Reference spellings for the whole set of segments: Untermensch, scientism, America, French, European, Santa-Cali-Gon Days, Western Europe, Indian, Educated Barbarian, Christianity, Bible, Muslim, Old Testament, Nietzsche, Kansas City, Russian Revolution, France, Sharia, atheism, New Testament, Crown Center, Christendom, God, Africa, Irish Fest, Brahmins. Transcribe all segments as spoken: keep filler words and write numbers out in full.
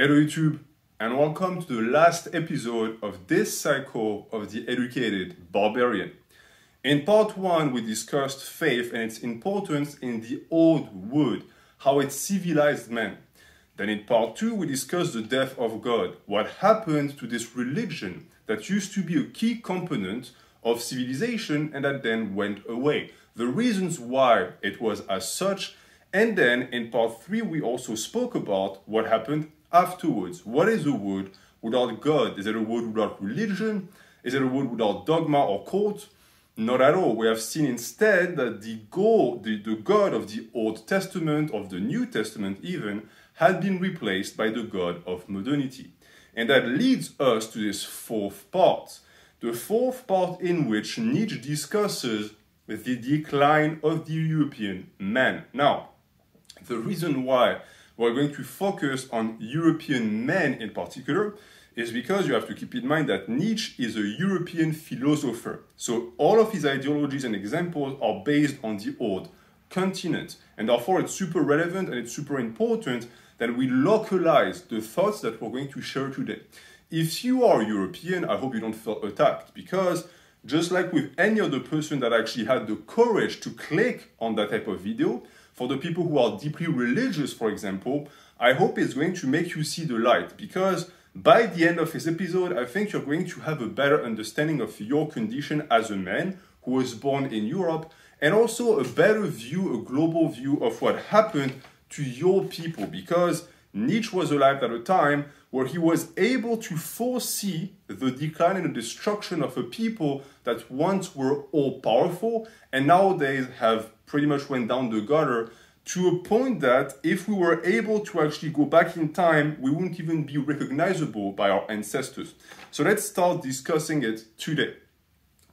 Hello YouTube, and welcome to the last episode of this cycle of the Educated Barbarian. In part one, we discussed faith and its importance in the old world, how it civilized man. Then in part two, we discussed the death of God, what happened to this religion that used to be a key component of civilization and that then went away, the reasons why it was as such. And then in part three, we also spoke about what happened afterwards. What is a world without God? Is it a world without religion? Is it a world without dogma or cult? Not at all. We have seen instead that the, goal, the, the God of the Old Testament, of the New Testament even, had been replaced by the God of modernity. And that leads us to this fourth part. The fourth part in which Nietzsche discusses the decline of the European man. Now, the reason why we're going to focus on European men in particular is because you have to keep in mind that Nietzsche is a European philosopher. So all of his ideologies and examples are based on the old continent. And therefore, it's super relevant and it's super important that we localize the thoughts that we're going to share today. If you are European, I hope you don't feel attacked, because just like with any other person that actually had the courage to click on that type of video, for the people who are deeply religious, for example, I hope it's going to make you see the light, because by the end of this episode, I think you're going to have a better understanding of your condition as a man who was born in Europe, and also a better view, a global view of what happened to your people, because Nietzsche was alive at a time where he was able to foresee the decline and the destruction of a people that once were all-powerful and nowadays have pretty much went down the gutter, to a point that if we were able to actually go back in time, we wouldn't even be recognizable by our ancestors. So let's start discussing it today.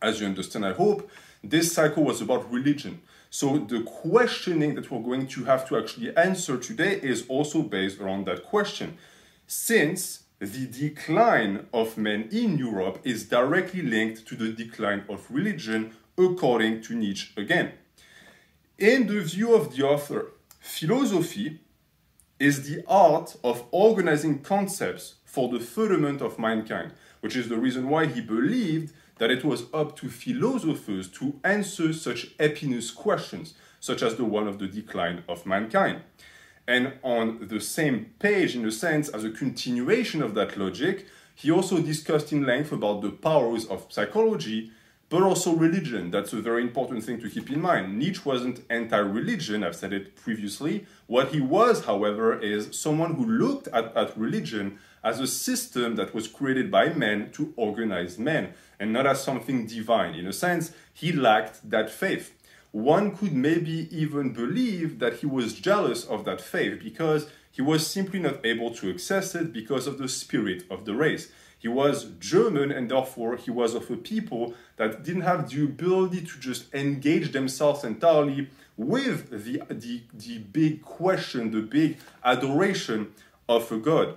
As you understand, I hope, this cycle was about religion. So the questioning that we're going to have to actually answer today is also based around that question, since the decline of men in Europe is directly linked to the decline of religion, according to Nietzsche again. In the view of the author, philosophy is the art of organizing concepts for the betterment of mankind, which is the reason why he believed that it was up to philosophers to answer such eponymous questions, such as the one of the decline of mankind. And on the same page, in a sense, as a continuation of that logic, he also discussed in length about the powers of psychology, but also religion. That's a very important thing to keep in mind. Nietzsche wasn't anti-religion, I've said it previously. What he was, however, is someone who looked at, at religion as a system that was created by men to organize men, and not as something divine. In a sense, he lacked that faith. One could maybe even believe that he was jealous of that faith because he was simply not able to access it because of the spirit of the race. He was German, and therefore he was of a people that didn't have the ability to just engage themselves entirely with the, the, the big question, the big adoration of a God.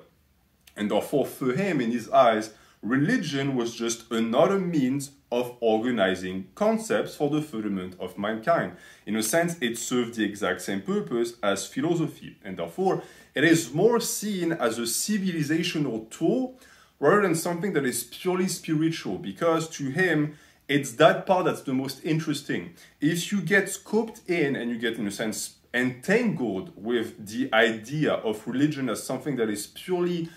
And therefore, for him, in his eyes, religion was just another means of organizing concepts for the betterment of mankind. In a sense, it served the exact same purpose as philosophy, and therefore it is more seen as a civilizational tool rather than something that is purely spiritual, because to him, it's that part that's the most interesting. If you get scooped in and you get, in a sense, entangled with the idea of religion as something that is purely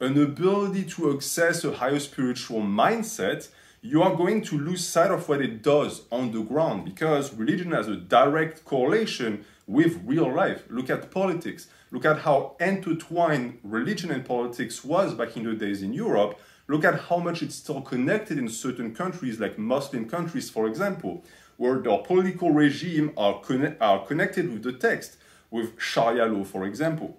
an ability to access a higher spiritual mindset, you are going to lose sight of what it does on the ground, because religion has a direct correlation with real life. Look at politics. Look at how intertwined religion and politics was back in the days in Europe. Look at how much it's still connected in certain countries, like Muslim countries, for example, where their political regime are, conne are connected with the text, with Sharia law, for example.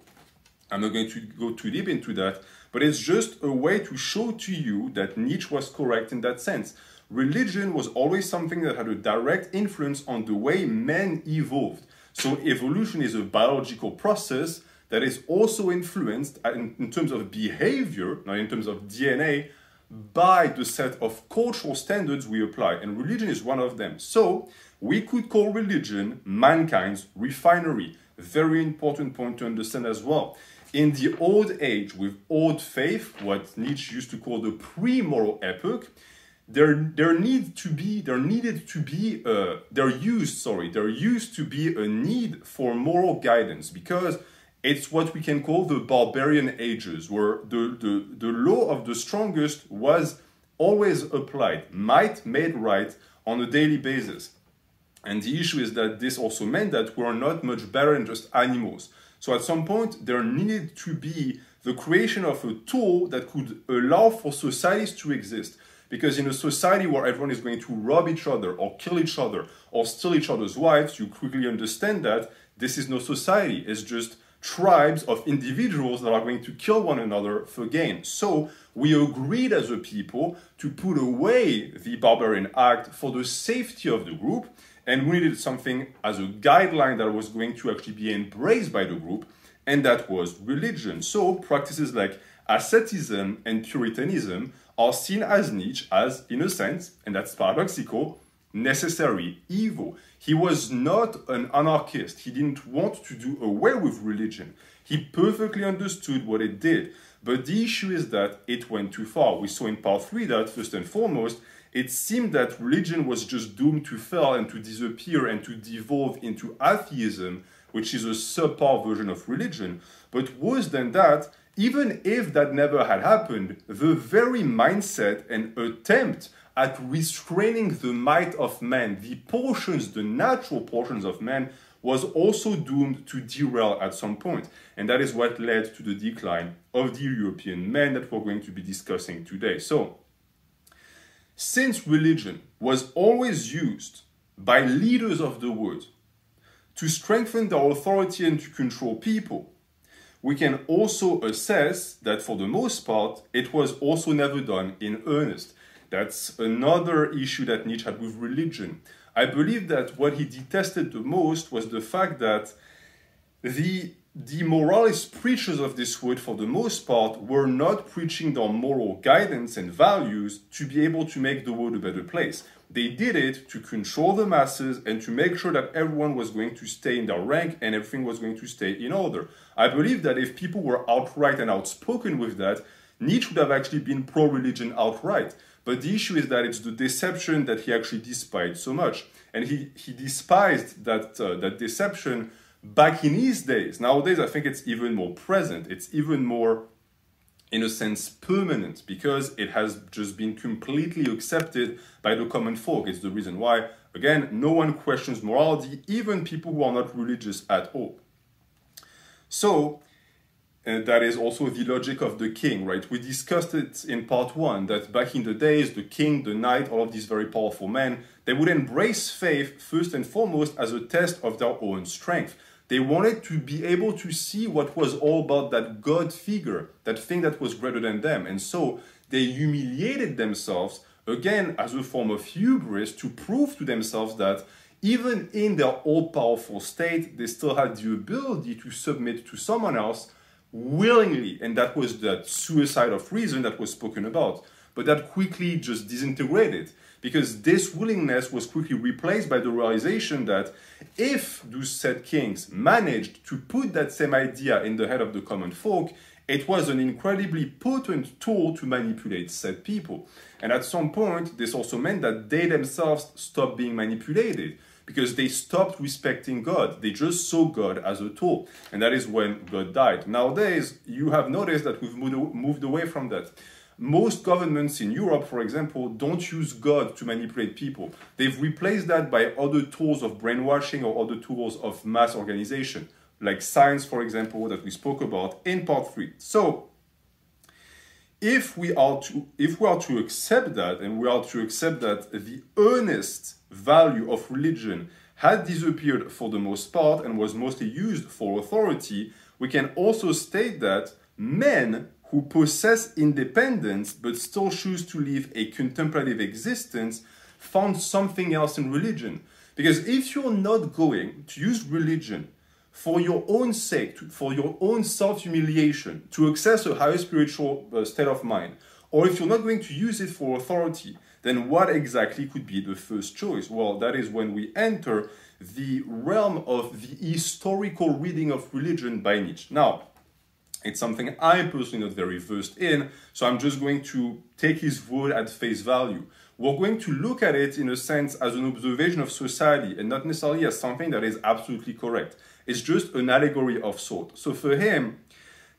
I'm not going to go too deep into that, but it's just a way to show to you that Nietzsche was correct in that sense. Religion was always something that had a direct influence on the way men evolved. So evolution is a biological process that is also influenced in, in terms of behavior, not in terms of D N A, by the set of cultural standards we apply. And religion is one of them. So we could call religion mankind's refinery. Very important point to understand as well. in the old age with old faith, what Nietzsche used to call the pre-moral epoch, there there need to be there needed to be uh, there used sorry there used to be a need for moral guidance, because it's what we can call the barbarian ages, where the, the, the law of the strongest was always applied, might made right on a daily basis. And the issue is that this also meant that we're not much better than just animals. So at some point, there needed to be the creation of a tool that could allow for societies to exist. Because in a society where everyone is going to rob each other or kill each other or steal each other's wives, you quickly understand that this is no society. It's just tribes of individuals that are going to kill one another for gain. So we agreed as a people to put away the barbarian act for the safety of the group, and we needed something as a guideline that was going to actually be embraced by the group, and that was religion. So practices like asceticism and Puritanism are seen as Nietzsche as, in a sense, and that's paradoxical, necessary evil. He was not an anarchist. He didn't want to do away with religion. He perfectly understood what it did. But the issue is that it went too far. We saw in part three that, first and foremost, it seemed that religion was just doomed to fail and to disappear and to devolve into atheism, which is a subpar version of religion. But worse than that, even if that never had happened, the very mindset and attempt at restraining the might of man, the portions, the natural portions of man, was also doomed to derail at some point. And that is what led to the decline of the European man that we're going to be discussing today. So, since religion was always used by leaders of the world to strengthen their authority and to control people, we can also assess that for the most part, it was also never done in earnest. That's another issue that Nietzsche had with religion. I believe that what he detested the most was the fact that the, the moralist preachers of this world, for the most part, were not preaching their moral guidance and values to be able to make the world a better place. They did it to control the masses and to make sure that everyone was going to stay in their rank and everything was going to stay in order. I believe that if people were outright and outspoken with that, Nietzsche would have actually been pro-religion outright. But the issue is that it's the deception that he actually despised so much. And he, he despised that, uh, that deception back in his days. Nowadays, I think it's even more present. It's even more, in a sense, permanent, because it has just been completely accepted by the common folk. It's the reason why, again, no one questions morality, even people who are not religious at all. So, and that is also the logic of the king, right? We discussed it in part one, that back in the days, the king, the knight, all of these very powerful men, they would embrace faith first and foremost as a test of their own strength. They wanted to be able to see what was all about that God figure, that thing that was greater than them. And so they humiliated themselves, again, as a form of hubris, to prove to themselves that even in their all-powerful state, they still had the ability to submit to someone else willingly, and that was that suicide of reason that was spoken about. But that quickly just disintegrated, because this willingness was quickly replaced by the realization that if those said kings managed to put that same idea in the head of the common folk, it was an incredibly potent tool to manipulate said people. And at some point, this also meant that they themselves stopped being manipulated, because they stopped respecting God. They just saw God as a tool. And that is when God died. Nowadays, you have noticed that we've moved away from that. Most governments in Europe, for example, don't use God to manipulate people. They've replaced that by other tools of brainwashing or other tools of mass organization, like science, for example, that we spoke about in part three. So, if we are to, if we are to accept that, and we are to accept that the earnest value of religion had disappeared for the most part and was mostly used for authority, we can also state that men who possess independence but still choose to live a contemplative existence found something else in religion. Because if you're not going to use religion for your own sake, for your own self-humiliation, to access a higher spiritual state of mind, or if you're not going to use it for authority, then what exactly could be the first choice? Well, that is when we enter the realm of the historical reading of religion by Nietzsche. Now, It's something I'm personally not very versed in, so I'm just going to take his word at face value. We're going to look at it in a sense as an observation of society and not necessarily as something that is absolutely correct. It's just an allegory of sort. So for him,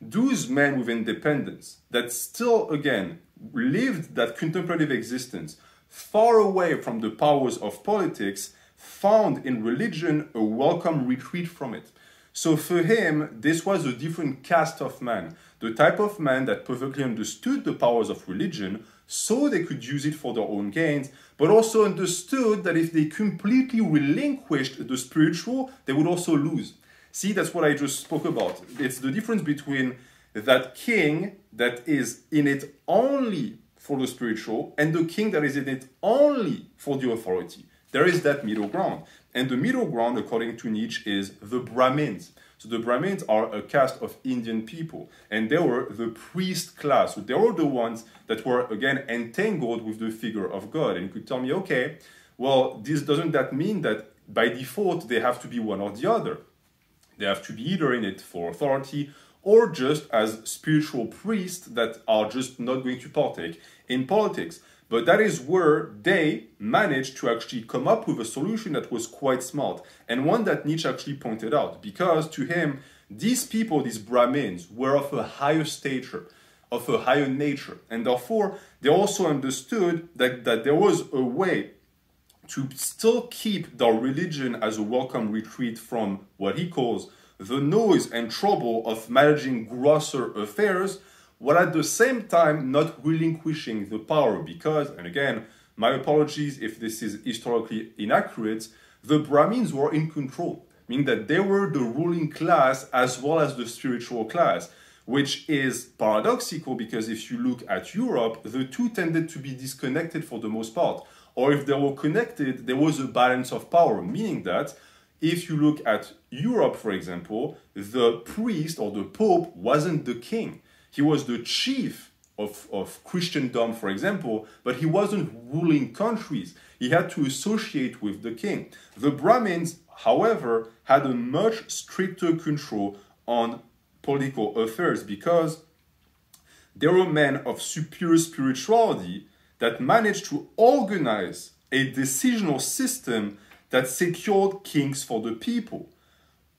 those men with independence that still, again, lived that contemplative existence far away from the powers of politics found in religion a welcome retreat from it. So for him, this was a different caste of man, the type of man that perfectly understood the powers of religion so they could use it for their own gains, but also understood that if they completely relinquished the spiritual, they would also lose. See, that's what I just spoke about. It's the difference between that king that is in it only for the spiritual and the king that is in it only for the authority. There is that middle ground. And the middle ground, according to Nietzsche, is the Brahmins. So the Brahmins are a caste of Indian people, and they were the priest class. So they were the ones that were, again, entangled with the figure of God. And you could tell me, okay, well, this doesn't that mean that by default they have to be one or the other? They have to be either in it for authority or just as spiritual priests that are just not going to partake in politics. But that is where they managed to actually come up with a solution that was quite smart, and one that Nietzsche actually pointed out, because to him, these people, these Brahmins, were of a higher stature, of a higher nature, and therefore they also understood that, that there was a way to still keep their religion as a welcome retreat from what he calls the noise and trouble of managing grosser affairs, while at the same time not relinquishing the power, because, and again, my apologies if this is historically inaccurate, the Brahmins were in control, meaning that they were the ruling class as well as the spiritual class, which is paradoxical because if you look at Europe, the two tended to be disconnected for the most part, or if they were connected, there was a balance of power, meaning that if you look at Europe, for example, the priest or the pope wasn't the king. He was the chief of, of Christendom, for example, but he wasn't ruling countries. He had to associate with the king. The Brahmins, however, had a much stricter control on political affairs because they were men of superior spirituality that managed to organize a decisional system that secured kings for the people,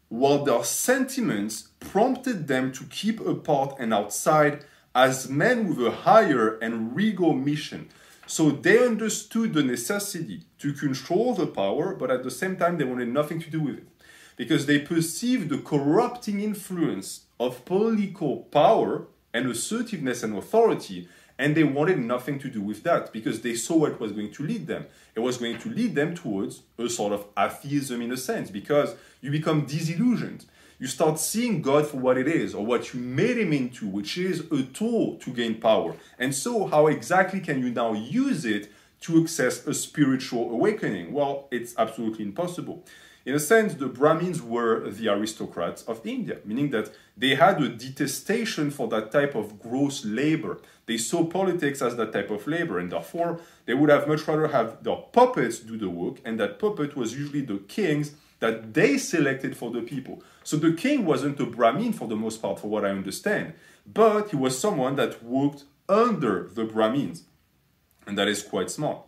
while their sentiments prompted them to keep apart and outside as men with a higher and regal mission. So they understood the necessity to control the power, but at the same time they wanted nothing to do with it, because they perceived the corrupting influence of political power and assertiveness and authority, and they wanted nothing to do with that, because they saw what was going to lead them. It was going to lead them towards a sort of atheism in a sense, because you become disillusioned. You start seeing God for what it is, or what you made him into, which is a tool to gain power. And so how exactly can you now use it to access a spiritual awakening? Well, it's absolutely impossible. In a sense, the Brahmins were the aristocrats of India, meaning that they had a detestation for that type of gross labor. They saw politics as that type of labor, and therefore they would have much rather have their puppets do the work, and that puppet was usually the kings that they selected for the people. So the king wasn't a Brahmin for the most part, for what I understand, but he was someone that worked under the Brahmins, and that is quite smart.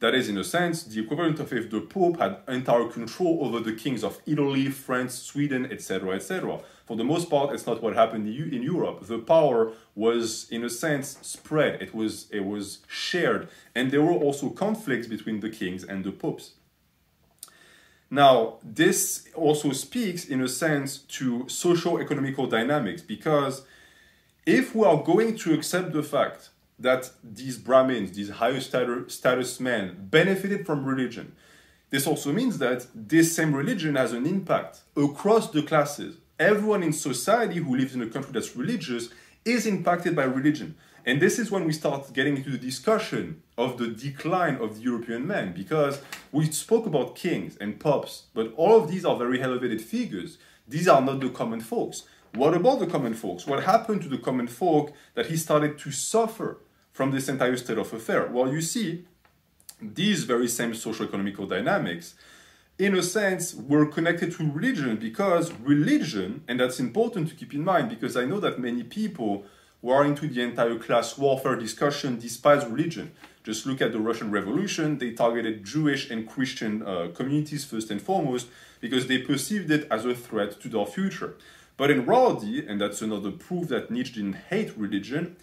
That is, in a sense, the equivalent of if the Pope had entire control over the kings of Italy, France, Sweden, et cetera, et cetera. For the most part, it's not what happened in Europe. The power was, in a sense, spread. It was, it was shared. And there were also conflicts between the kings and the popes. Now, this also speaks, in a sense, to socio-economical dynamics, because if we are going to accept the fact that these Brahmins, these higher status men, benefited from religion, this also means that this same religion has an impact across the classes. Everyone in society who lives in a country that's religious is impacted by religion. And this is when we start getting into the discussion of the decline of the European man, because we spoke about kings and popes, but all of these are very elevated figures. These are not the common folks. What about the common folks? What happened to the common folk that he started to suffer from this entire state of affair? Well, you see, these very same socio-economical dynamics in a sense, were connected to religion, because religion, and that's important to keep in mind, because I know that many people who are into the entire class warfare discussion despise religion. Just look at the Russian Revolution. They targeted Jewish and Christian uh, communities first and foremost, because they perceived it as a threat to their future. But in reality, and that's another proof that Nietzsche didn't hate religion,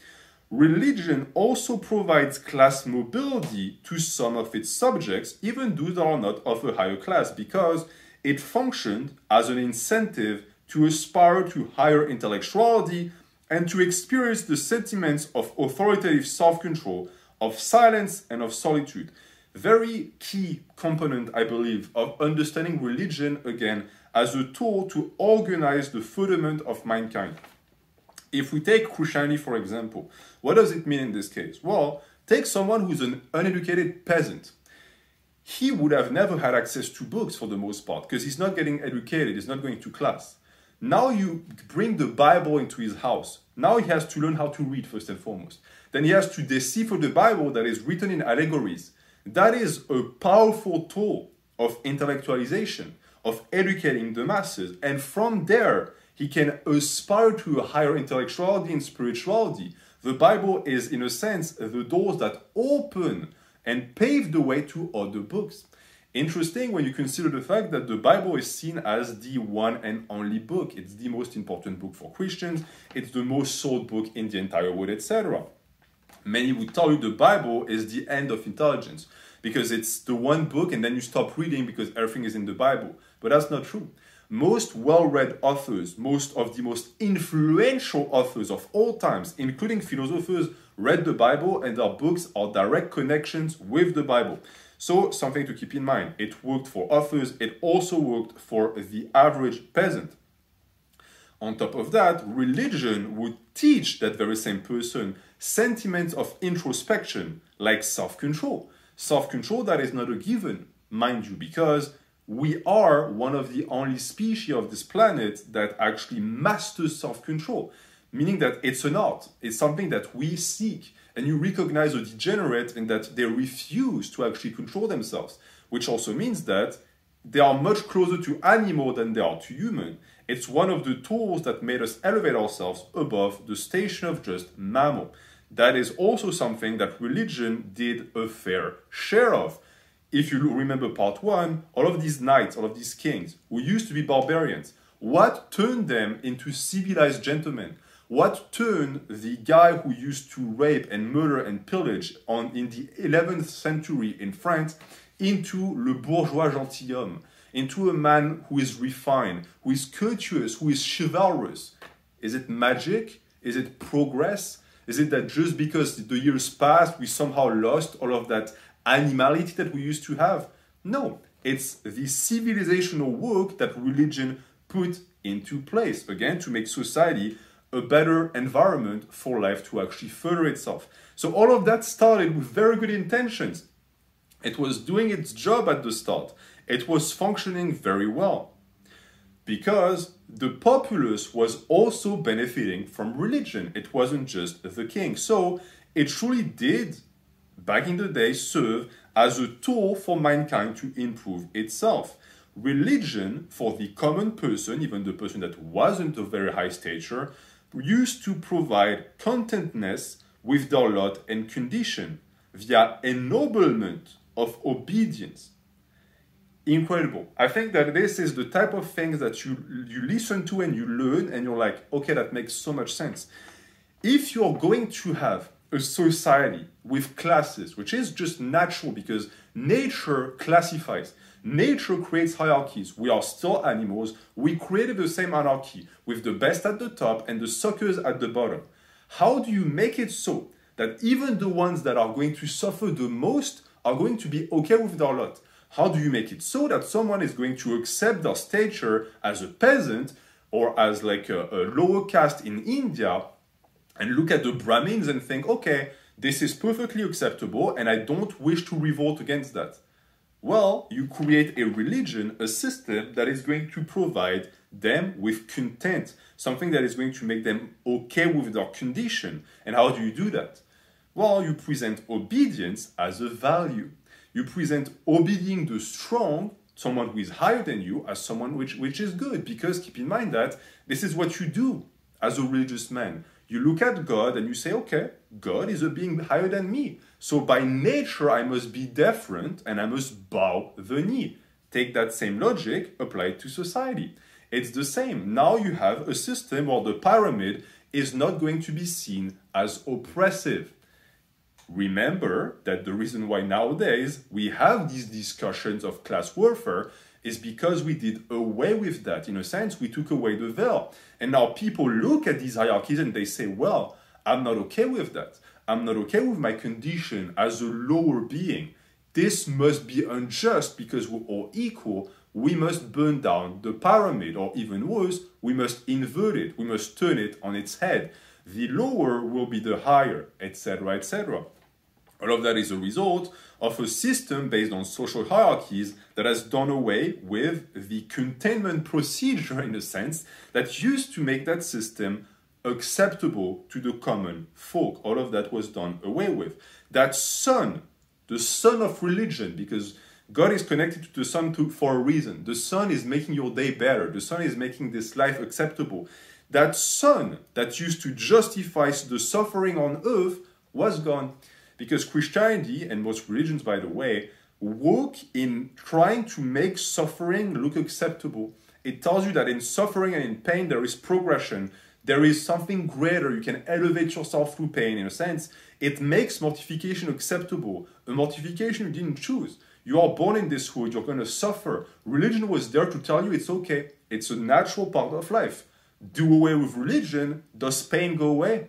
religion also provides class mobility to some of its subjects, even those that are not of a higher class, because it functioned as an incentive to aspire to higher intellectuality and to experience the sentiments of authoritative self-control, of silence, and of solitude. Very key component, I believe, of understanding religion, again, as a tool to organize the firmament of mankind. If we take Christianity, for example, what does it mean in this case? Well, take someone who's an uneducated peasant. He would have never had access to books for the most part, because he's not getting educated, he's not going to class. Now you bring the Bible into his house. Now he has to learn how to read first and foremost. Then he has to decipher the Bible that is written in allegories. That is a powerful tool of intellectualization, of educating the masses. And from there, he can aspire to a higher intellectuality and spirituality. The Bible is, in a sense, the doors that open and pave the way to other books. Interesting when you consider the fact that the Bible is seen as the one and only book. It's the most important book for Christians. It's the most sold book in the entire world, et cetera. Many would tell you the Bible is the end of intelligence, because it's the one book and then you stop reading because everything is in the Bible. But that's not true. Most well-read authors, most of the most influential authors of all times, including philosophers, read the Bible, and their books are direct connections with the Bible. So, something to keep in mind. It worked for authors, it also worked for the average peasant. On top of that, religion would teach that very same person sentiments of introspection, like self-control. Self-control that is not a given, mind you, because we are one of the only species of this planet that actually masters self-control, meaning that it's an art, it's something that we seek, and you recognize a degenerate in that they refuse to actually control themselves, which also means that they are much closer to animal than they are to human. It's one of the tools that made us elevate ourselves above the station of just mammal. That is also something that religion did a fair share of. If you remember part one, all of these knights, all of these kings, who used to be barbarians, what turned them into civilized gentlemen? What turned the guy who used to rape and murder and pillage on, in the eleventh century in France into le bourgeois gentilhomme, into a man who is refined, who is courteous, who is chivalrous? Is it magic? Is it progress? Is it that just because the years passed, we somehow lost all of that animality that we used to have? No, it's the civilizational work that religion put into place, again, to make society a better environment for life to actually further itself. So all of that started with very good intentions. It was doing its job at the start. It was functioning very well, because the populace was also benefiting from religion. It wasn't just the king. So it truly did, back in the day, serve as a tool for mankind to improve itself. Religion, for the common person, even the person that wasn't of very high stature, used to provide contentness with their lot and condition via ennoblement of obedience. Incredible. I think that this is the type of things that you, you listen to and you learn and you're like, okay, that makes so much sense. If you're going to have a society with classes, which is just natural because nature classifies. Nature creates hierarchies. We are still animals. We created the same anarchy with the best at the top and the suckers at the bottom. How do you make it so that even the ones that are going to suffer the most are going to be okay with their lot? How do you make it so that someone is going to accept their stature as a peasant or as like a, a lower caste in India, and look at the Brahmins and think, okay, this is perfectly acceptable and I don't wish to revolt against that? Well, you create a religion, a system that is going to provide them with content, something that is going to make them okay with their condition. And how do you do that? Well, you present obedience as a value. You present obeying the strong, someone who is higher than you as someone which, which is good. Because keep in mind that this is what you do as a religious man. You look at God and you say, okay, God is a being higher than me. So by nature, I must be deferent and I must bow the knee. Take that same logic, apply it to society. It's the same. Now you have a system where the pyramid is not going to be seen as oppressive. Remember that the reason why nowadays we have these discussions of class warfare is because we did away with that. In a sense, we took away the veil. And now people look at these hierarchies and they say, well, I'm not okay with that. I'm not okay with my condition as a lower being. This must be unjust because we're all equal. We must burn down the pyramid, or even worse, we must invert it. We must turn it on its head. The lower will be the higher, et cetera, et cetera. All of that is a result of a system based on social hierarchies that has done away with the containment procedure, in a sense, that used to make that system acceptable to the common folk. All of that was done away with. That sun, the sun of religion, because God is connected to the sun to, for a reason. The sun is making your day better. The sun is making this life acceptable. That sun that used to justify the suffering on earth was gone. Because Christianity, and most religions by the way, work in trying to make suffering look acceptable. It tells you that in suffering and in pain there is progression. There is something greater. You can elevate yourself through pain, in a sense. It makes mortification acceptable. A mortification you didn't choose. You are born in this hood, you're going to suffer. Religion was there to tell you it's okay. It's a natural part of life. Do away with religion, does pain go away?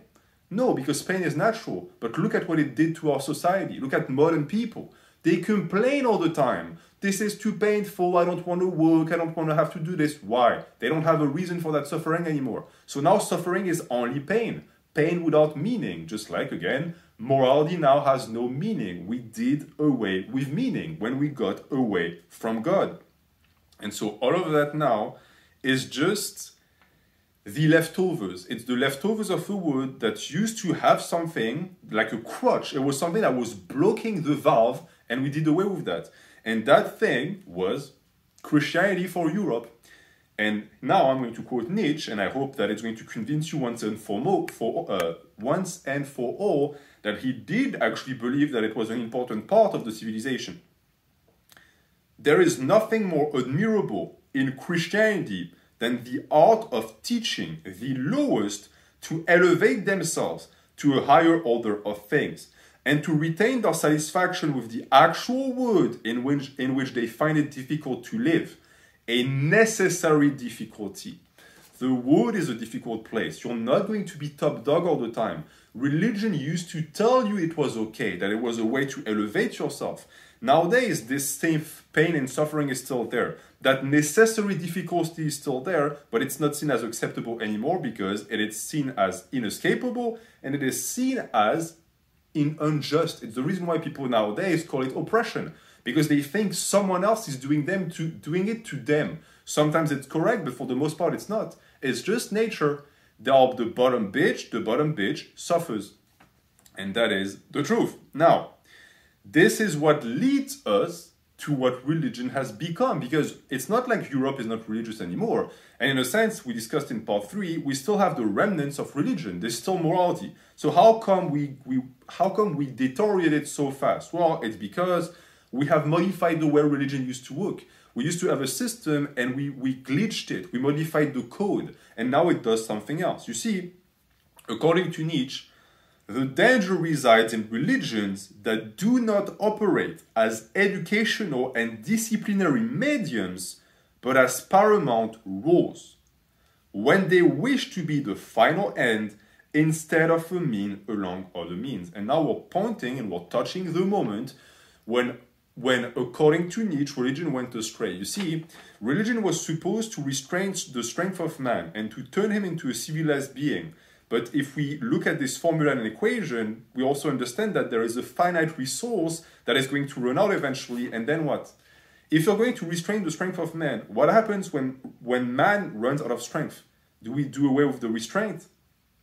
No, because pain is natural. But look at what it did to our society. Look at modern people. They complain all the time. This is too painful, I don't want to work, I don't want to have to do this. Why? They don't have a reason for that suffering anymore. So now suffering is only pain. Pain without meaning, just like, again, morality now has no meaning. We did away with meaning when we got away from God. And so all of that now is just the leftovers. It's the leftovers of a word that used to have something like a crutch. It was something that was blocking the valve, and we did away with that. And that thing was Christianity for Europe. And now I'm going to quote Nietzsche, and I hope that it's going to convince you once and for more, for uh, once and for all, that he did actually believe that it was an important part of the civilization. There is nothing more admirable in Christianity than the art of teaching the lowest to elevate themselves to a higher order of things, and to retain their satisfaction with the actual world in which, in which they find it difficult to live. A necessary difficulty. The world is a difficult place. You're not going to be top dog all the time. Religion used to tell you it was okay, that it was a way to elevate yourself. Nowadays, this same pain and suffering is still there. That necessary difficulty is still there, but it's not seen as acceptable anymore because it is seen as inescapable and it is seen as in unjust. It's the reason why people nowadays call it oppression. Because they think someone else is doing them to doing it to them. Sometimes it's correct, but for the most part, it's not. It's just nature. They are the bottom bitch, the bottom bitch suffers. And that is the truth. Now, this is what leads us to what religion has become. Because it's not like Europe is not religious anymore. And in a sense, we discussed in part three, we still have the remnants of religion. There's still morality. So how come we, we, how come we deteriorate it so fast? Well, it's because we have modified the way religion used to work. We used to have a system and we, we glitched it. We modified the code and now it does something else. You see, according to Nietzsche, the danger resides in religions that do not operate as educational and disciplinary mediums, but as paramount rules, when they wish to be the final end instead of a mean along other means. And now we're pointing and we're touching the moment when When, according to Nietzsche, religion went astray. You see, religion was supposed to restrain the strength of man and to turn him into a civilized being. But if we look at this formula and equation, we also understand that there is a finite resource that is going to run out eventually, and then what? If you're going to restrain the strength of man, what happens when, when man runs out of strength? Do we do away with the restraint?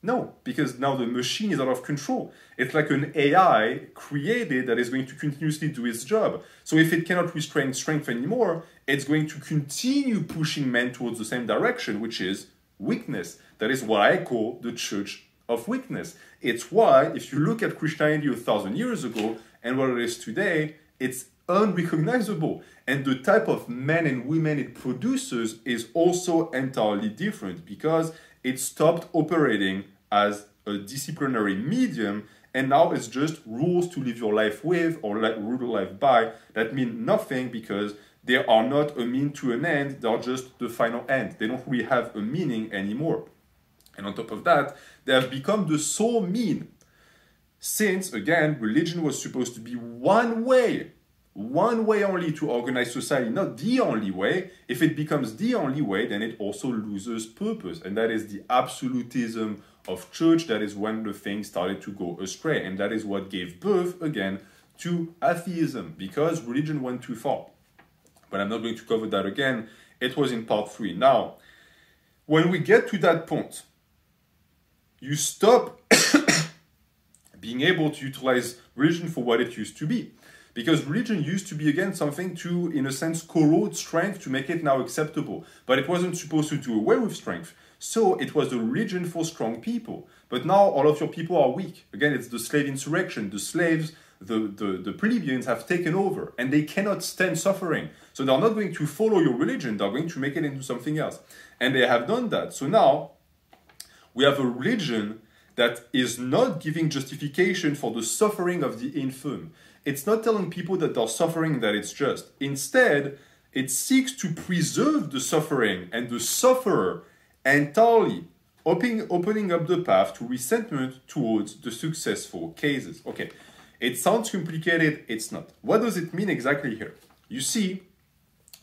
No, because now the machine is out of control. It's like an A I created that is going to continuously do its job. So if it cannot restrain strength anymore, it's going to continue pushing men towards the same direction, which is weakness. That is what I call the church of weakness. It's why, if you look at Christianity a thousand years ago and what it is today, it's unrecognizable. And the type of men and women it produces is also entirely different, because it stopped operating as a disciplinary medium, and now it's just rules to live your life with or rule your life by that mean nothing, because they are not a mean to an end, they are just the final end. They don't really have a meaning anymore. And on top of that, they have become the sole mean. Since, again, religion was supposed to be one way, one way only to organize society, not the only way. If it becomes the only way, then it also loses purpose. And that is the absolutism of church. That is when the thing started to go astray. And that is what gave birth, again, to atheism, because religion went too far. But I'm not going to cover that again. It was in part three. Now, when we get to that point, you stop being able to utilize religion for what it used to be. Because religion used to be, again, something to, in a sense, corrode strength to make it now acceptable. But it wasn't supposed to do away with strength. So it was a religion for strong people. But now all of your people are weak. Again, it's the slave insurrection. The slaves, the, the, the plebeians have taken over. And they cannot stand suffering. So they're not going to follow your religion. They're going to make it into something else. And they have done that. So now we have a religion that is not giving justification for the suffering of the infirm. It's not telling people that they're suffering, that it's just. Instead, it seeks to preserve the suffering and the sufferer entirely, opening, opening up the path to resentment towards the successful cases. Okay, it sounds complicated, it's not. What does it mean exactly here? You see,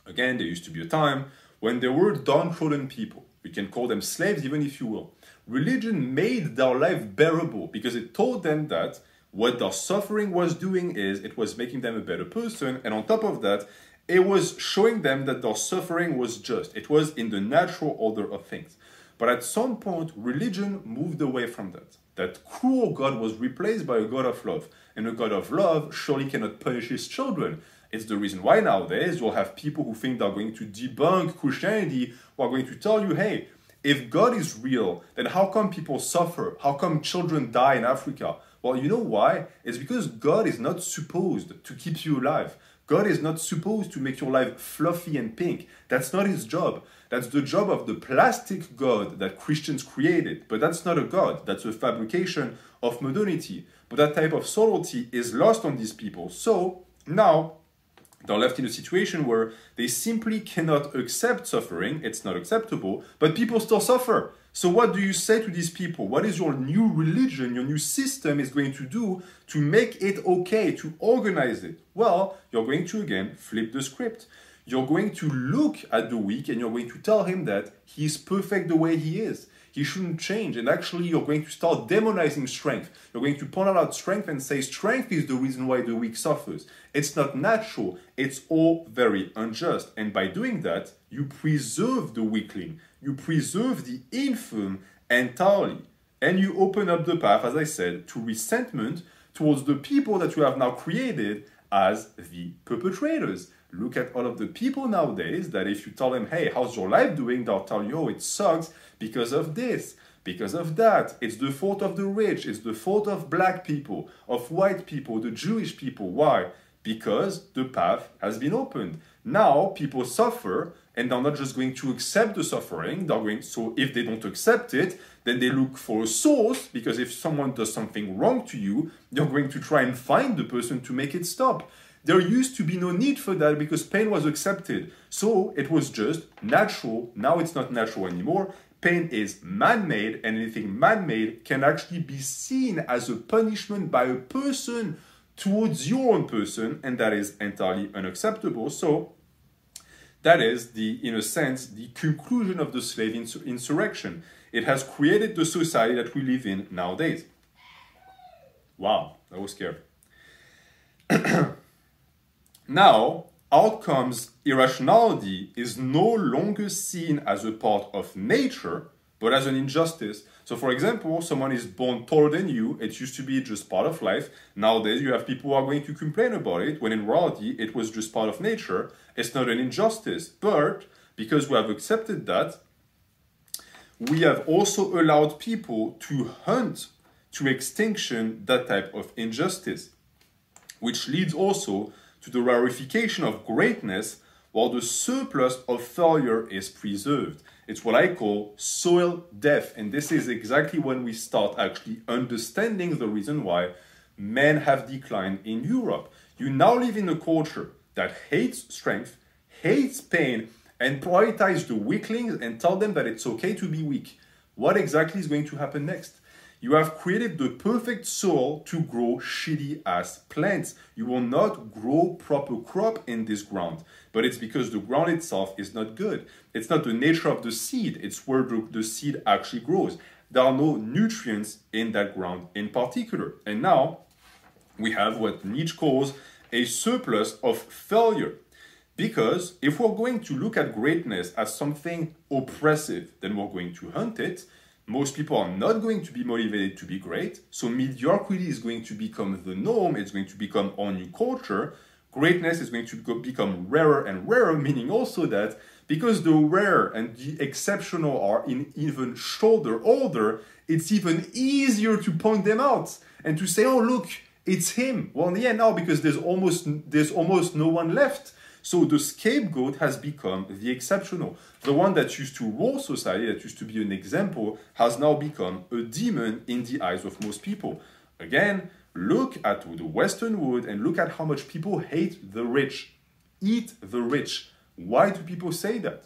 again, there used to be a time when there were downtrodden people. You can call them slaves even if you will. Religion made their life bearable because it told them that what their suffering was doing is it was making them a better person. And on top of that, it was showing them that their suffering was just. It was in the natural order of things. But at some point, religion moved away from that. That cruel God was replaced by a God of love. And a God of love surely cannot punish his children. It's the reason why nowadays you'll have people who think they're going to debunk Christianity, who are going to tell you, hey, if God is real, then how come people suffer? How come children die in Africa? Well, you know why? It's because God is not supposed to keep you alive. God is not supposed to make your life fluffy and pink. That's not his job. That's the job of the plastic God that Christians created. But that's not a God. That's a fabrication of modernity. But that type of subtlety is lost on these people. So now they're left in a situation where they simply cannot accept suffering. It's not acceptable, but people still suffer. So what do you say to these people? What is your new religion, your new system is going to do to make it okay, to organize it? Well, you're going to, again, flip the script. You're going to look at the weak and you're going to tell him that he's perfect the way he is. He shouldn't change. And actually, you're going to start demonizing strength. You're going to point out strength and say strength is the reason why the weak suffers. It's not natural. It's all very unjust. And by doing that, you preserve the weakling. You preserve the infirm entirely. And you open up the path, as I said, to resentment towards the people that you have now created as the perpetrators. Look at all of the people nowadays that if you tell them, hey, how's your life doing? They'll tell you, oh, it sucks because of this, because of that. It's the fault of the rich. It's the fault of black people, of white people, the Jewish people. Why? Because the path has been opened. Now people suffer and they're not just going to accept the suffering. They're going, so if they don't accept it, then they look for a source, because if someone does something wrong to you, you're going to try and find the person to make it stop. There used to be no need for that because pain was accepted. So it was just natural. Now it's not natural anymore. Pain is man-made, and anything man-made can actually be seen as a punishment by a person towards your own person, and that is entirely unacceptable. So that is, the, in a sense, the conclusion of the slave insur insurrection. It has created the society that we live in nowadays. Wow, that was scary. Now, out comes irrationality is no longer seen as a part of nature, but as an injustice. So for example, someone is born taller than you. It used to be just part of life. Nowadays, you have people who are going to complain about it, when in reality, it was just part of nature. It's not an injustice. But because we have accepted that, we have also allowed people to hunt to extinction that type of injustice, which leads also to the rarefication of greatness while the surplus of failure is preserved. It's what I call soil death. And this is exactly when we start actually understanding the reason why men have declined in Europe. You now live in a culture that hates strength, hates pain, and prioritize the weaklings and tell them that it's okay to be weak. What exactly is going to happen next? You have created the perfect soil to grow shitty-ass plants. You will not grow proper crop in this ground, but it's because the ground itself is not good. It's not the nature of the seed. It's where the, the seed actually grows. There are no nutrients in that ground in particular. And now we have what Nietzsche calls a surplus of failure. Because if we're going to look at greatness as something oppressive, then we're going to hunt it. Most people are not going to be motivated to be great. So mediocrity is going to become the norm. It's going to become our new culture. Greatness is going to become rarer and rarer, meaning also that because the rare and the exceptional are in even shoulder older, it's even easier to point them out and to say, oh, look, it's him. Well, yeah, now because there's almost, there's almost no one left. So the scapegoat has become the exceptional. The one that used to rule society, that used to be an example, has now become a demon in the eyes of most people. Again, look at the Western world and look at how much people hate the rich. Eat the rich. Why do people say that?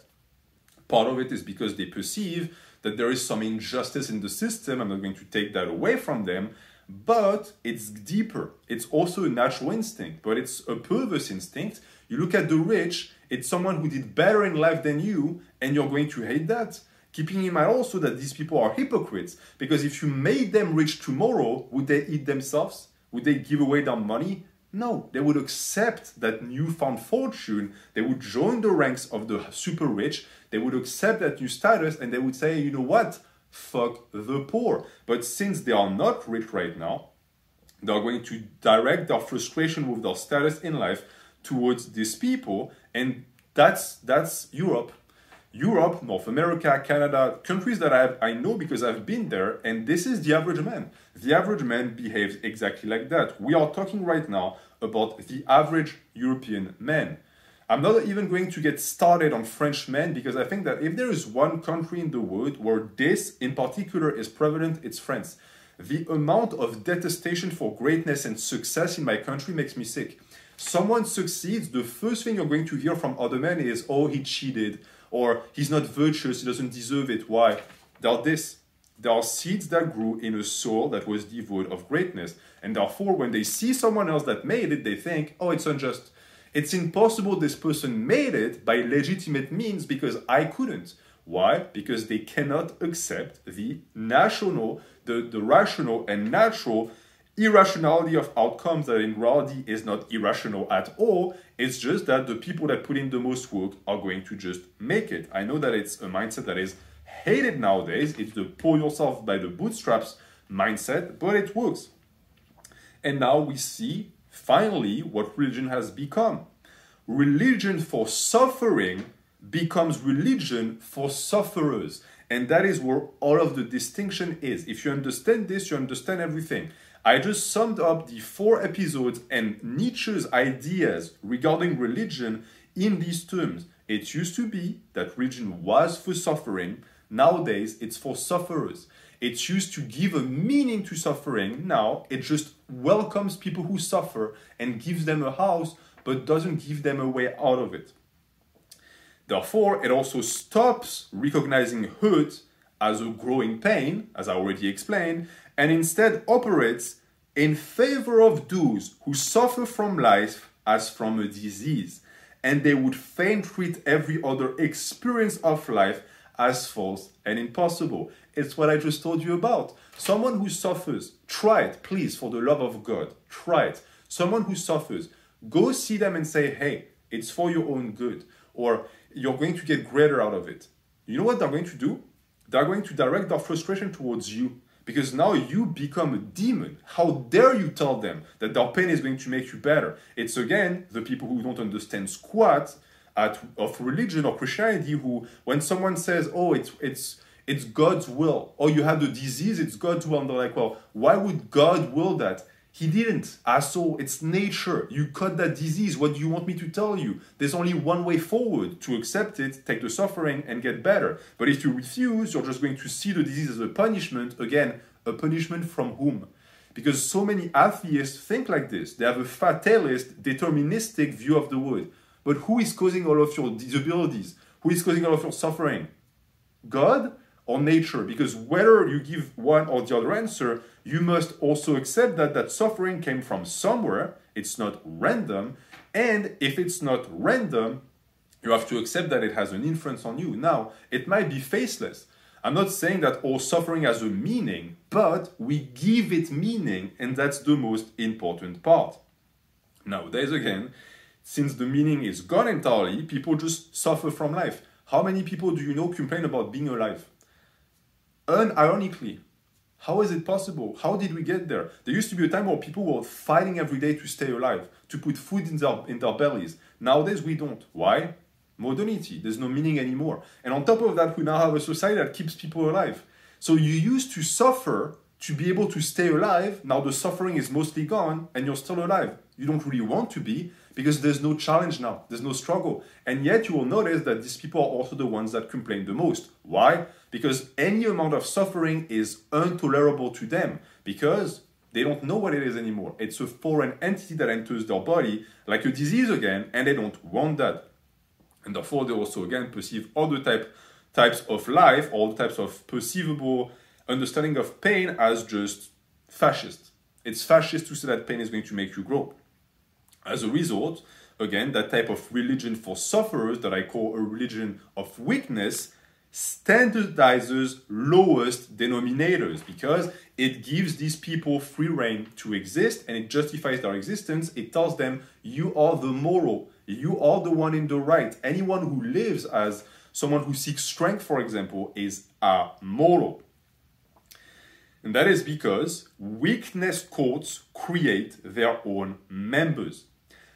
Part of it is because they perceive that there is some injustice in the system. I'm not going to take that away from them. But it's deeper. It's also a natural instinct, but it's a perverse instinct. You look at the rich, it's someone who did better in life than you, and you're going to hate that. Keeping in mind also that these people are hypocrites, because if you made them rich tomorrow, would they eat themselves? Would they give away their money? No, they would accept that newfound fortune. They would join the ranks of the super rich. They would accept that new status, and they would say, you know what? Fuck the poor. But since they are not rich right now, they are going to direct their frustration with their status in life towards these people. And that's that's Europe. Europe, North America, Canada, countries that I, have, I know because I've been there. And this is the average man. The average man behaves exactly like that. We are talking right now about the average European man. I'm not even going to get started on French men, because I think that if there is one country in the world where this in particular is prevalent, it's France. The amount of detestation for greatness and success in my country makes me sick. Someone succeeds, the first thing you're going to hear from other men is, oh, he cheated, or he's not virtuous, he doesn't deserve it. Why? There are this. There are seeds that grew in a soil that was devoid of greatness. And therefore, when they see someone else that made it, they think, oh, it's unjust. It's impossible this person made it by legitimate means because I couldn't. Why? Because they cannot accept the national, the, the rational and natural irrationality of outcomes that in reality is not irrational at all. It's just that the people that put in the most work are going to just make it. I know that it's a mindset that is hated nowadays. It's the pull yourself by the bootstraps mindset, but it works. And now we see finally what religion has become. Religion for suffering becomes religion for sufferers. And that is where all of the distinction is. If you understand this, you understand everything. I just summed up the four episodes and Nietzsche's ideas regarding religion in these terms. It used to be that religion was for suffering. Nowadays, it's for sufferers. It used to give a meaning to suffering. Now, it just welcomes people who suffer and gives them a house, but doesn't give them a way out of it. Therefore, it also stops recognizing hurt as a growing pain, as I already explained, and instead operates in favor of those who suffer from life as from a disease. And they would fain treat every other experience of life as false and impossible. It's what I just told you about. Someone who suffers, try it, please, for the love of God, try it. Someone who suffers, go see them and say, hey, it's for your own good, or you're going to get greater out of it. You know what they're going to do? They are going to direct their frustration towards you, because now you become a demon. How dare you tell them that their pain is going to make you better? It's again the people who don't understand squat at, of religion or Christianity, who, when someone says, oh, it's, it's, it's God's will, or you have a disease, it's God's will, and they're like, well, why would God will that? He didn't. I saw it's nature. You caught that disease. What do you want me to tell you? There's only one way forward: to accept it, take the suffering, and get better. But if you refuse, you're just going to see the disease as a punishment. Again, a punishment from whom? Because so many atheists think like this. They have a fatalist, deterministic view of the world. But who is causing all of your disabilities? Who is causing all of your suffering? God? Or nature? Because whether you give one or the other answer, you must also accept that that suffering came from somewhere. It's not random. And if it's not random, you have to accept that it has an influence on you. Now, it might be faceless. I'm not saying that all suffering has a meaning, but we give it meaning, and that's the most important part. Nowadays, again, since the meaning is gone entirely, people just suffer from life. How many people do you know complain about being alive? Unironically, how is it possible? How did we get there? There used to be a time where people were fighting every day to stay alive, to put food in their, in their bellies. Nowadays, we don't. Why? Modernity. There's no meaning anymore. And on top of that, we now have a society that keeps people alive. So you used to suffer to be able to stay alive. Now the suffering is mostly gone and you're still alive. You don't really want to be, because there's no challenge now. There's no struggle. And yet you will notice that these people are also the ones that complain the most. Why? Because any amount of suffering is intolerable to them, because they don't know what it is anymore. It's a foreign entity that enters their body, like a disease again, and they don't want that. And therefore, they also, again, perceive other type, types of life, all types of perceivable understanding of pain as just fascist. It's fascist to say that pain is going to make you grow. As a result, again, that type of religion for sufferers that I call a religion of weakness standardizes lowest denominators, because it gives these people free rein to exist, and it justifies their existence. It tells them, you are the moral, you are the one in the right. Anyone who lives as someone who seeks strength, for example, is amoral. And that is because weakness cults create their own members.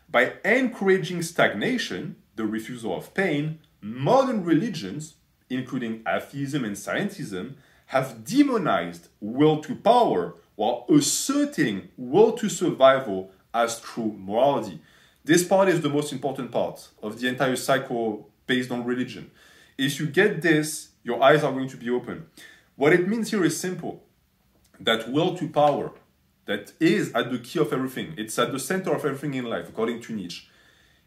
By encouraging stagnation, the refusal of pain, modern religions, including atheism and scientism, have demonized will to power while asserting will to survival as true morality. This part is the most important part of the entire cycle based on religion. If you get this, your eyes are going to be open. What it means here is simple. That will to power, that is at the key of everything, it's at the center of everything in life, according to Nietzsche,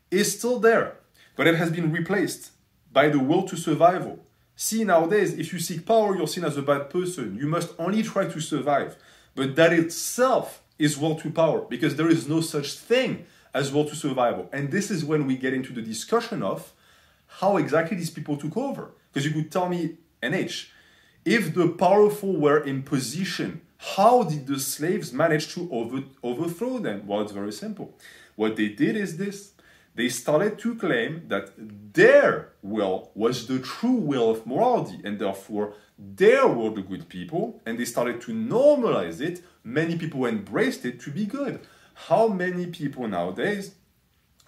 is still there, but it has been replaced by the will to survival. See, nowadays, if you seek power, you're seen as a bad person. You must only try to survive. But that itself is will to power, because there is no such thing as will to survival. And this is when we get into the discussion of how exactly these people took over. Because you could tell me, N H, if the powerful were in position, how did the slaves manage to over, overthrow them? Well, it's very simple. What they did is this. They started to claim that their will was the true will of morality, and therefore they were the good people, and they started to normalize it. Many people embraced it to be good. How many people nowadays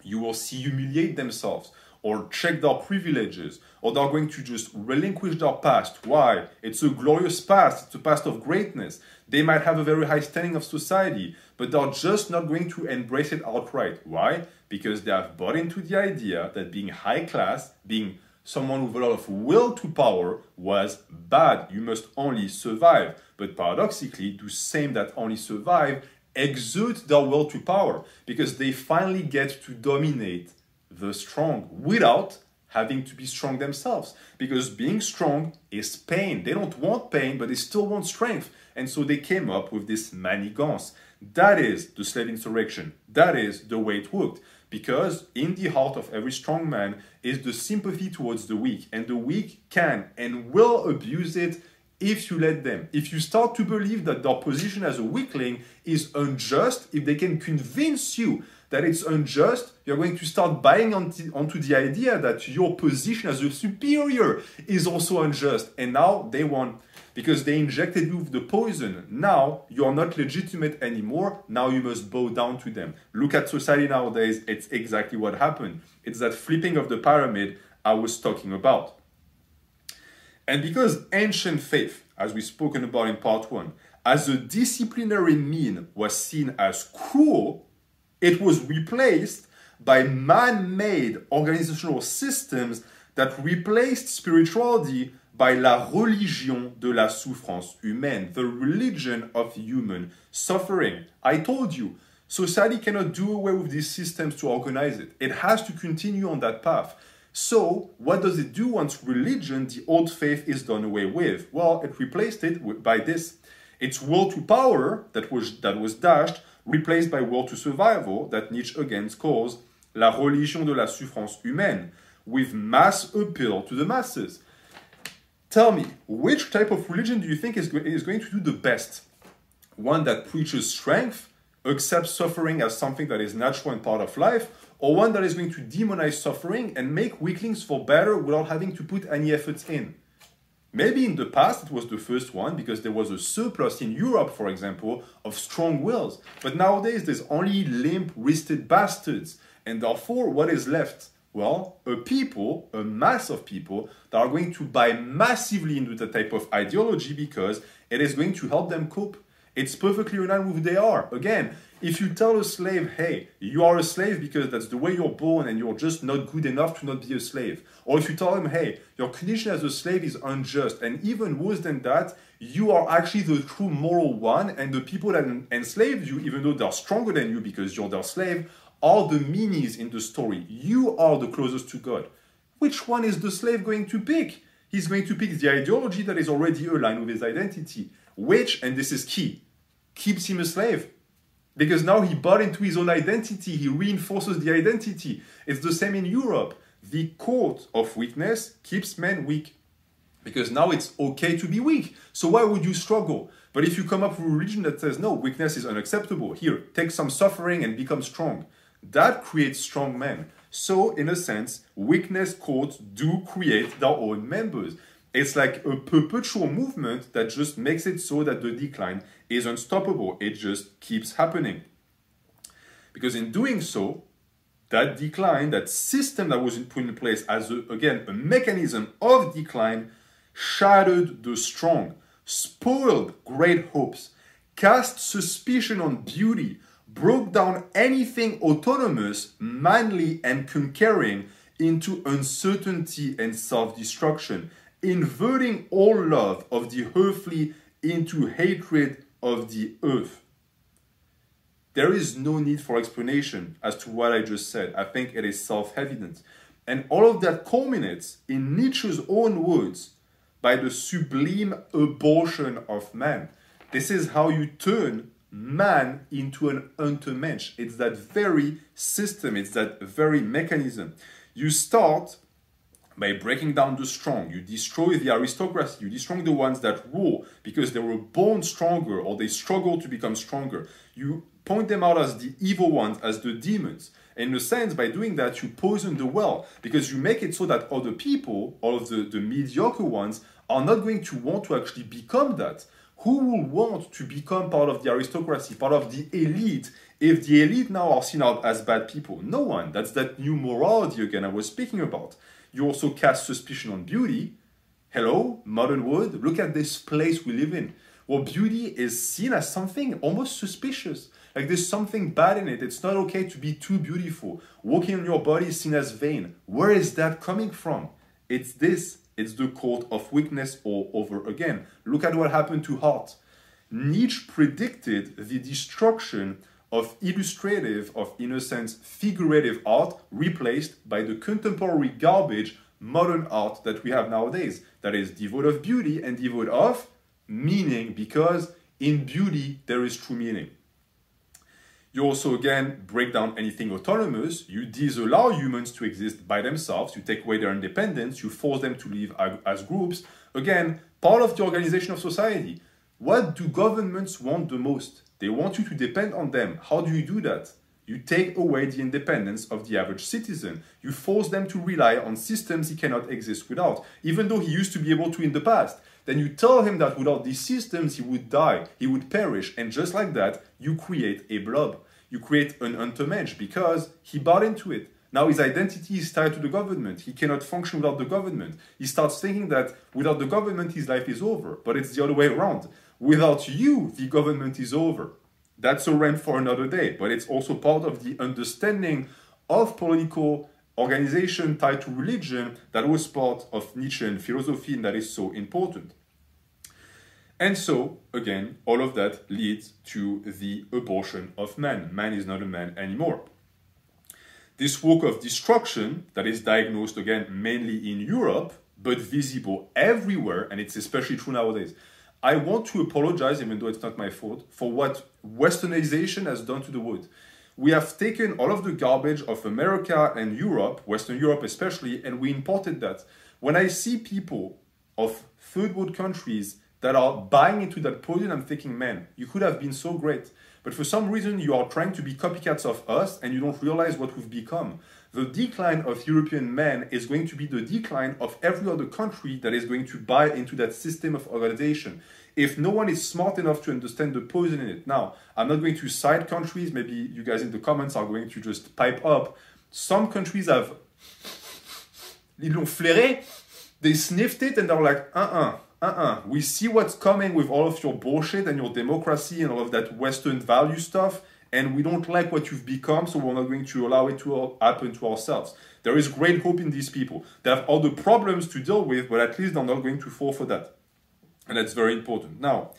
you will see humiliate themselves, or check their privileges, or they're going to just relinquish their past? Why? It's a glorious past, it's a past of greatness. They might have a very high standing of society, but they're just not going to embrace it outright. Why? Because they have bought into the idea that being high class, being someone with a lot of will to power, was bad. You must only survive. But paradoxically, the same that only survive exert their will to power, because they finally get to dominate the strong without having to be strong themselves, because being strong is pain. They don't want pain, but they still want strength. And so they came up with this manigance. That is the slave insurrection. That is the way it worked, because in the heart of every strong man is the sympathy towards the weak, and the weak can and will abuse it if you let them. If you start to believe that their position as a weakling is unjust, if they can convince you that it's unjust, you're going to start buying onto, onto the idea that your position as a superior is also unjust. And now they won, because they injected you with the poison. Now you're not legitimate anymore. Now you must bow down to them. Look at society nowadays. It's exactly what happened. It's that flipping of the pyramid I was talking about. And because ancient faith, as we've spoken about in part one, as a disciplinary mean was seen as cruel, it was replaced by man-made organizational systems that replaced spirituality by la religion de la souffrance humaine, the religion of human suffering. I told you, society cannot do away with these systems to organize it. It has to continue on that path. So, what does it do once religion, the old faith, is done away with? Well, it replaced it by this. Its will to power, that was, that was dashed, replaced by will to survival, that Nietzsche again calls la religion de la souffrance humaine, with mass appeal to the masses. Tell me, which type of religion do you think is, is going to do the best? One that preaches strength, accepts suffering as something that is natural and part of life, or one that is going to demonize suffering and make weaklings feel better without having to put any efforts in? Maybe in the past it was the first one, because there was a surplus in Europe, for example, of strong wills. But nowadays there's only limp-wristed bastards. And therefore, what is left? Well, a people, a mass of people, that are going to buy massively into that type of ideology because it is going to help them cope. It's perfectly in line with who they are. Again, if you tell a slave, hey, you are a slave because that's the way you're born and you're just not good enough to not be a slave. Or if you tell him, hey, your condition as a slave is unjust, and even worse than that, you are actually the true moral one, and the people that enslaved you, even though they're stronger than you because you're their slave, are the meanies in the story. You are the closest to God. Which one is the slave going to pick? He's going to pick the ideology that is already aligned with his identity, which, and this is key, keeps him a slave. Because now he bought into his own identity, he reinforces the identity. It's the same in Europe. The court of weakness keeps men weak. Because now it's okay to be weak. So why would you struggle? But if you come up with a religion that says, no, weakness is unacceptable, here, take some suffering and become strong. That creates strong men. So, in a sense, weakness courts do create their own members. It's like a perpetual movement that just makes it so that the decline is unstoppable. It just keeps happening. Because in doing so, that decline, that system that was put in place as, a, again, a mechanism of decline, shattered the strong, spoiled great hopes, cast suspicion on beauty, broke down anything autonomous, manly, and conquering into uncertainty and self-destruction, inverting all love of the earthly into hatred of the earth. There is no need for explanation as to what I just said. I think it is self-evident. And all of that culminates, in Nietzsche's own words, by the sublime abortion of man. This is how you turn man into an Untermensch. It's that very system. It's that very mechanism. You start by breaking down the strong. You destroy the aristocracy. You destroy the ones that rule because they were born stronger or they struggle to become stronger. You point them out as the evil ones, as the demons. In a sense, by doing that, you poison the well because you make it so that other people, all of the, the mediocre ones, are not going to want to actually become that. Who will want to become part of the aristocracy, part of the elite, if the elite now are seen as bad people? No one. That's that new morality again I was speaking about. You also cast suspicion on beauty. Hello, modern world, look at this place we live in, where beauty is seen as something almost suspicious. Like there's something bad in it. It's not okay to be too beautiful. Walking on your body is seen as vain. Where is that coming from? It's this. It's the court of weakness all over again. Look at what happened to art. Nietzsche predicted the destruction of illustrative, of in a sense figurative art, replaced by the contemporary garbage, modern art that we have nowadays, that is devoid of beauty and devoid of meaning, because in beauty there is true meaning. You also again break down anything autonomous. You disallow humans to exist by themselves. You take away their independence. You force them to live as groups. Again, part of the organization of society. What do governments want the most? They want you to depend on them. How do you do that? You take away the independence of the average citizen. You force them to rely on systems he cannot exist without, even though he used to be able to in the past. Then you tell him that without these systems he would die, he would perish, and just like that, you create a blob. You create an Untermensch because he bought into it. Now his identity is tied to the government. He cannot function without the government. He starts thinking that without the government his life is over, but it's the other way around. Without you, the government is over. That's a rant for another day, but it's also part of the understanding of political organization tied to religion that was part of Nietzschean philosophy and that is so important. And so, again, all of that leads to the abortion of man. Man is not a man anymore. This work of destruction that is diagnosed, again, mainly in Europe, but visible everywhere, and it's especially true nowadays. I want to apologize, even though it's not my fault, for what Westernization has done to the world. We have taken all of the garbage of America and Europe, Western Europe especially, and we imported that. When I see people of third world countries that are buying into that poison, I'm thinking, man, you could have been so great. But for some reason, you are trying to be copycats of us and you don't realize what we've become. The decline of European man is going to be the decline of every other country that is going to buy into that system of organization. If no one is smart enough to understand the poison in it. Now, I'm not going to side countries. Maybe you guys in the comments are going to just pipe up. Some countries have... Ils l'ont flairé. They sniffed it and they're like, uh-uh. Uh-uh, we see what's coming with all of your bullshit and your democracy and all of that Western value stuff, and we don't like what you've become, so we're not going to allow it to happen to ourselves. There is great hope in these people. They have all the problems to deal with, but at least they're not going to fall for that. And that's very important. Now,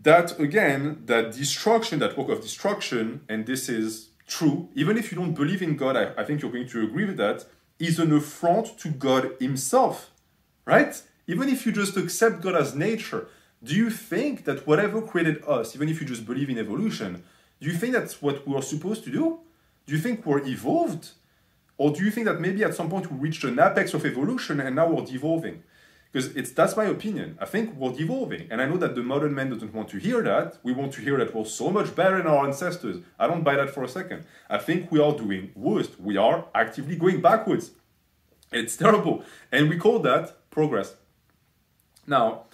that again, that destruction, that work of destruction, and this is true, even if you don't believe in God, I, I think you're going to agree with that, is an affront to God himself, right? Even if you just accept God as nature, do you think that whatever created us, even if you just believe in evolution, do you think that's what we're supposed to do? Do you think we're evolved? Or do you think that maybe at some point we reached an apex of evolution and now we're devolving? Because it's, that's my opinion. I think we're devolving. And I know that the modern man doesn't want to hear that. We want to hear that we're so much better than our ancestors. I don't buy that for a second. I think we are doing worse. We are actively going backwards. It's terrible. And we call that progress. Now,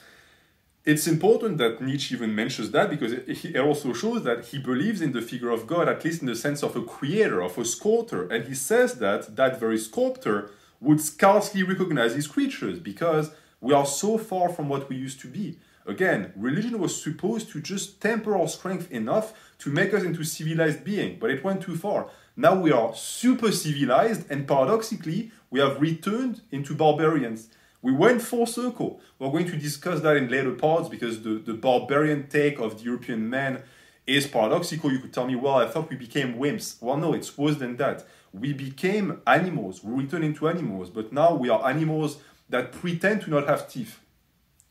it's important that Nietzsche even mentions that because it also shows that he believes in the figure of God, at least in the sense of a creator, of a sculptor. And he says that that very sculptor would scarcely recognize his creatures because we are so far from what we used to be. Again, religion was supposed to just temper our strength enough to make us into civilized beings, but it went too far. Now we are super civilized and paradoxically, we have returned into barbarians. We went full circle. We're going to discuss that in later parts because the, the barbarian take of the European man is paradoxical. You could tell me, well, I thought we became wimps. Well, no, it's worse than that. We became animals. We returned into animals, but now we are animals that pretend to not have teeth.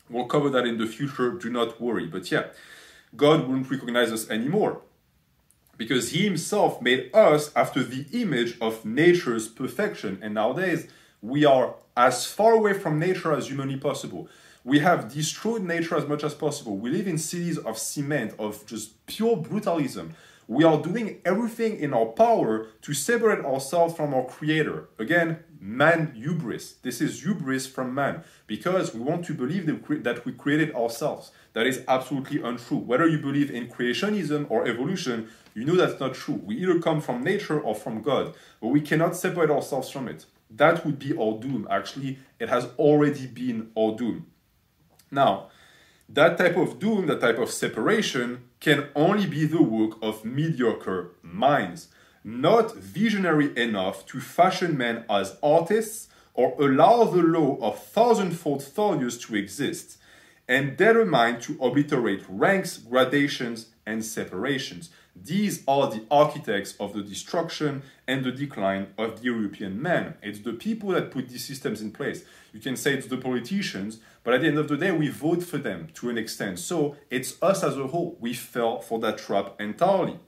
We'll cover that in the future. Do not worry. But yeah, God wouldn't recognize us anymore because he himself made us after the image of nature's perfection. And nowadays, we are as far away from nature as humanly possible. We have destroyed nature as much as possible. We live in cities of cement, of just pure brutalism. We are doing everything in our power to separate ourselves from our creator. Again, man hubris. This is hubris from man because we want to believe that we created ourselves. That is absolutely untrue. Whether you believe in creationism or evolution, you know that's not true. We either come from nature or from God, but we cannot separate ourselves from it. That would be our doom. Actually, it has already been our doom. Now, that type of doom, that type of separation, can only be the work of mediocre minds, not visionary enough to fashion men as artists or allow the law of thousandfold failures to exist, and determined to obliterate ranks, gradations, and separations. These are the architects of the destruction and the decline of the European man. It's the people that put these systems in place. You can say it's the politicians, but at the end of the day, we vote for them to an extent. So it's us as a whole. We fell for that trap entirely.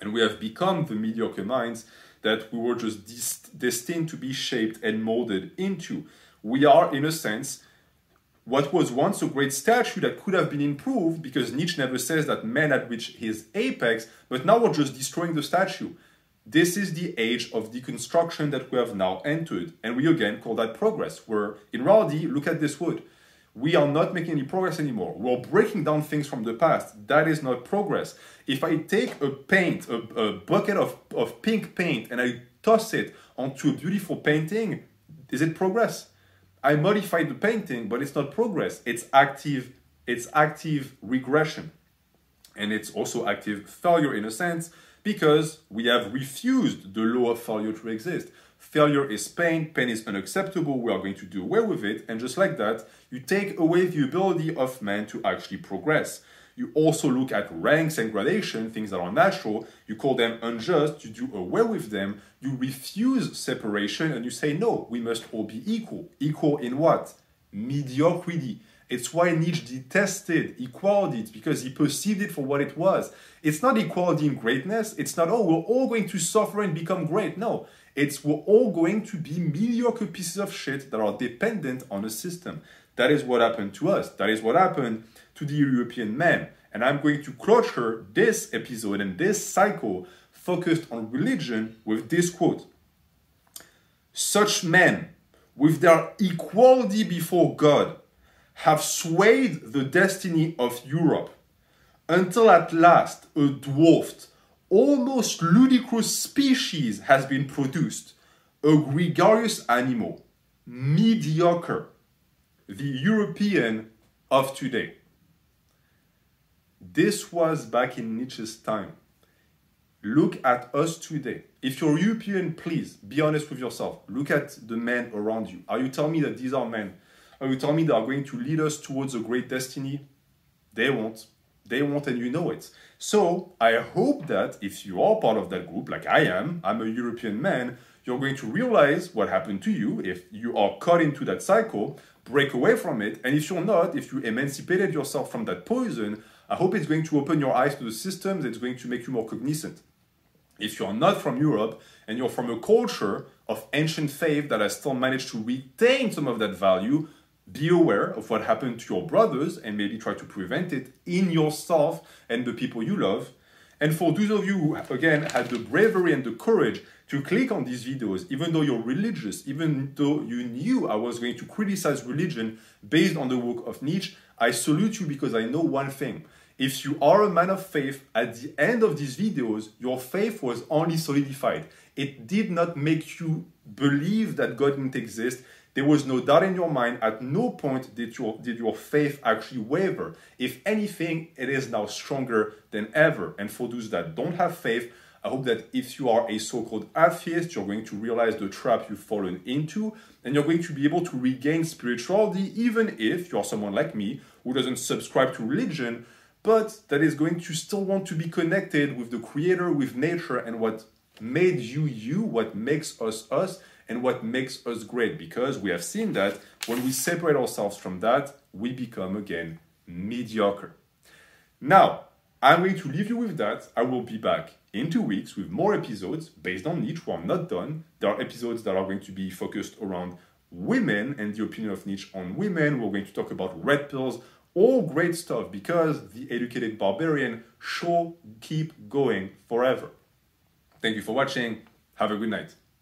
And we have become the mediocre minds that we were just destined to be shaped and molded into. We are, in a sense, what was once a great statue that could have been improved, because Nietzsche never says that man had reached his apex, but now we're just destroying the statue. This is the age of deconstruction that we have now entered, and we again call that progress. Where in reality, look at this wood. We are not making any progress anymore. We're breaking down things from the past. That is not progress. If I take a paint, a, a bucket of, of pink paint, and I toss it onto a beautiful painting, is it progress? I modified the painting, but it's not progress. It's active, it's active regression. And it's also active failure in a sense, because we have refused the law of failure to exist. Failure is pain, pain is unacceptable, we are going to do away with it, and just like that, you take away the ability of man to actually progress. You also look at ranks and gradation, things that are natural, you call them unjust, you do away with them, you refuse separation, and you say, no, we must all be equal. Equal in what? Mediocrity. It's why Nietzsche detested equality. It's because he perceived it for what it was. It's not equality in greatness. It's not, oh, we're all going to suffer and become great. No, it's we're all going to be mediocre pieces of shit that are dependent on a system. That is what happened to us. That is what happened to the European man. And I'm going to closure this episode and this cycle focused on religion with this quote. Such men, with their equality before God, have swayed the destiny of Europe, until at last a dwarfed, almost ludicrous species has been produced, a gregarious animal, mediocre, the European of today. This was back in Nietzsche's time. Look at us today. If you're European, please be honest with yourself. Look at the men around you. Are you telling me that these are men? Are you telling me they are going to lead us towards a great destiny? They won't. They won't, and you know it. So I hope that if you are part of that group, like I am, I'm a European man, you're going to realize what happened to you if you are caught into that cycle, break away from it, and if you're not, if you emancipated yourself from that poison, I hope it's going to open your eyes to the systems, it's going to make you more cognizant. If you're not from Europe, and you're from a culture of ancient faith that has still managed to retain some of that value, be aware of what happened to your brothers and maybe try to prevent it in yourself and the people you love. And for those of you who, again, had the bravery and the courage to click on these videos, even though you're religious, even though you knew I was going to criticize religion based on the work of Nietzsche, I salute you because I know one thing. If you are a man of faith, at the end of these videos, your faith was only solidified. It did not make you believe that God didn't exist. There was no doubt in your mind. At no point did your, did your faith actually waver. If anything, it is now stronger than ever. And for those that don't have faith, I hope that if you are a so-called atheist, you're going to realize the trap you've fallen into, and you're going to be able to regain spirituality, even if you're someone like me who doesn't subscribe to religion, but that is going to still want to be connected with the Creator, with nature, and what made you you, what makes us us, and what makes us great, because we have seen that when we separate ourselves from that, we become again mediocre. Now, I'm going to leave you with that. I will be back in two weeks with more episodes based on Nietzsche. We're not done. There are episodes that are going to be focused around women and the opinion of Nietzsche on women. We're going to talk about red pills, all great stuff, because the educated barbarian should keep going forever. Thank you for watching. Have a good night.